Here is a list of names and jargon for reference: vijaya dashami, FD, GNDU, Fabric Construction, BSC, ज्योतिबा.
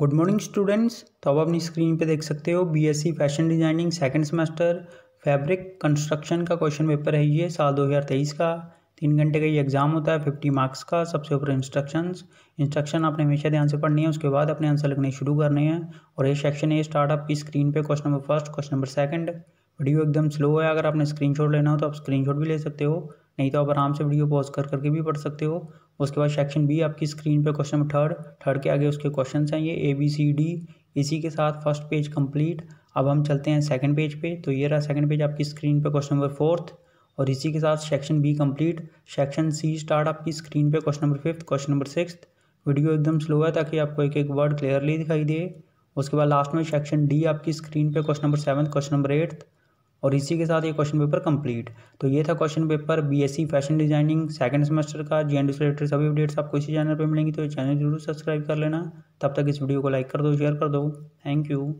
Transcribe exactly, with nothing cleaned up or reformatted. Good morning students. तो आप अपनी स्क्रीन पे देख सकते हो BSc fashion designing second semester fabric construction का क्वेश्चन पेपर है ये साल दो हज़ार तेईस का। तीन घंटे का ये एग्जाम होता है पचास मार्क्स का। सबसे ऊपर इंस्ट्रक्शंस इंस्ट्रक्शन आपने हमेशा ध्यान से पढ़नी है, उसके बाद अपने आंसर लिखने शुरू करने हैं। और ये सेक्शन ए स्टार्ट आपकी स्क्रीन पर question number first, question number second. Video एकदम स्लो है, अगर आपने स्क्रीन शॉट लेना हो तो आप स्क्रीन शॉट भी ले सकते हो, नहीं तो आप आराम से वीडियो पॉज कर करके भी पढ़ सकते हो। उसके बाद सेक्शन बी आपकी स्क्रीन पे क्वेश्चन नंबर थर्ड थर्ड के आगे उसके क्वेश्चंस हैं ये ए बी सी डी। इसी के साथ फर्स्ट पेज कंप्लीट। अब हम चलते हैं सेकंड पेज पे। तो ये रहा सेकंड पेज आपकी स्क्रीन पे क्वेश्चन नंबर फोर्थ, और इसी के साथ section B complete. Section C start आपकी स्क्रीन पे question number fifth, question number six. Video एकदम स्लो है ताकि आपको एक एक वर्ड क्लियरली दिखाई दे। उसके बाद लास्ट में सेक्शन डी आपकी स्क्रीन पे question number seventh, question number eighth, और इसी के साथ ये क्वेश्चन पेपर कंप्लीट। तो ये था question paper BSc fashion designing second semester का। जीएनडीयू से रिलेटेड सभी अपडेट्स आपको इसी चैनल पर मिलेंगी, तो ये चैनल जरूर सब्सक्राइब कर लेना। तब तक इस वीडियो को लाइक कर दो, शेयर कर दो। Thank you.